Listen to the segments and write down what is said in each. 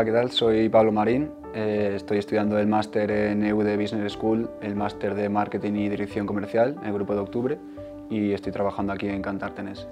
Hola, ¿qué tal? Soy Pablo Marín, estoy estudiando el máster en EU Business School, el máster de Marketing y Dirección Comercial, en el Grupo de Octubre, y estoy trabajando aquí en Kantar TNS.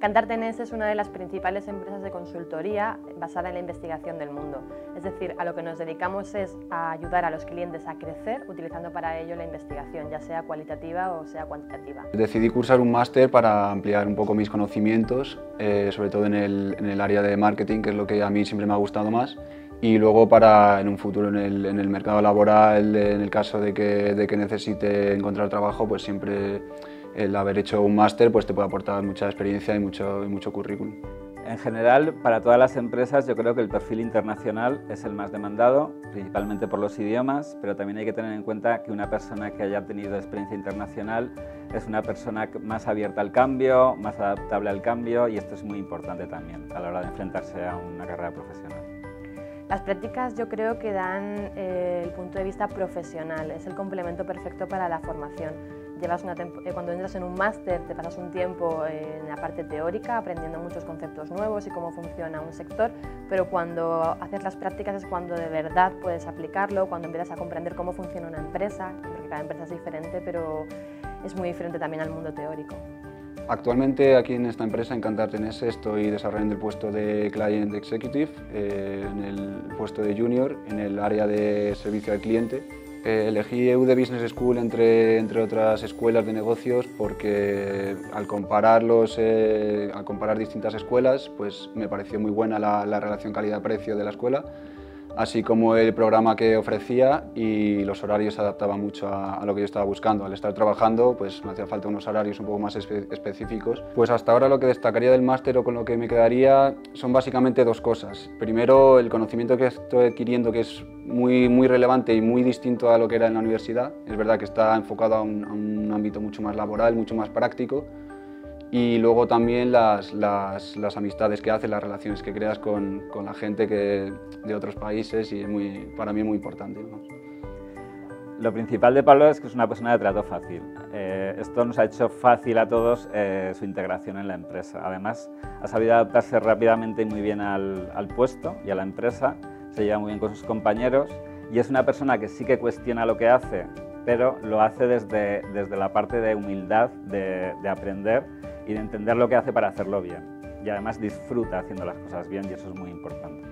Kantar TNS es una de las principales empresas de consultoría basada en la investigación del mundo. Es decir, a lo que nos dedicamos es a ayudar a los clientes a crecer utilizando para ello la investigación, ya sea cualitativa o sea cuantitativa. Decidí cursar un máster para ampliar un poco mis conocimientos, sobre todo en el área de marketing, que es lo que a mí siempre me ha gustado más, y luego para en un futuro en el mercado laboral, en el caso de que necesite encontrar trabajo, pues siempre el haber hecho un máster pues te puede aportar mucha experiencia y mucho currículum. En general, para todas las empresas yo creo que el perfil internacional es el más demandado, principalmente por los idiomas, pero también hay que tener en cuenta que una persona que haya tenido experiencia internacional es una persona más abierta al cambio, más adaptable al cambio, y esto es muy importante también a la hora de enfrentarse a una carrera profesional. Las prácticas yo creo que dan el punto de vista profesional, es el complemento perfecto para la formación. Cuando entras en un máster te pasas un tiempo en la parte teórica aprendiendo muchos conceptos nuevos y cómo funciona un sector, pero cuando haces las prácticas es cuando de verdad puedes aplicarlo, cuando empiezas a comprender cómo funciona una empresa, porque cada empresa es diferente, pero es muy diferente también al mundo teórico. Actualmente aquí en esta empresa, en Kantar TNS, estoy desarrollando el puesto de Client Executive, en el puesto de Junior, en el área de servicio al cliente. Elegí EU Business School entre otras escuelas de negocios porque al comparar distintas escuelas, pues me pareció muy buena la relación calidad-precio de la escuela, así como el programa que ofrecía, y los horarios se adaptaban mucho a lo que yo estaba buscando. Al estar trabajando, pues me hacía falta unos horarios un poco más específicos. Pues hasta ahora lo que destacaría del máster, o con lo que me quedaría, son básicamente dos cosas. Primero, el conocimiento que estoy adquiriendo, que es muy relevante y muy distinto a lo que era en la universidad. Es verdad que está enfocado a un ámbito mucho más laboral, mucho más práctico. Y luego también las amistades que haces, las relaciones que creas con la gente de otros países, y para mí es muy importante, ¿no? Lo principal de Pablo es que es una persona de trato fácil. Esto nos ha hecho fácil a todos su integración en la empresa. Además, ha sabido adaptarse rápidamente y muy bien al puesto y a la empresa, se lleva muy bien con sus compañeros, y es una persona que sí que cuestiona lo que hace, pero lo hace desde la parte de humildad, de aprender y de entender lo que hace para hacerlo bien. Y además disfruta haciendo las cosas bien, y eso es muy importante.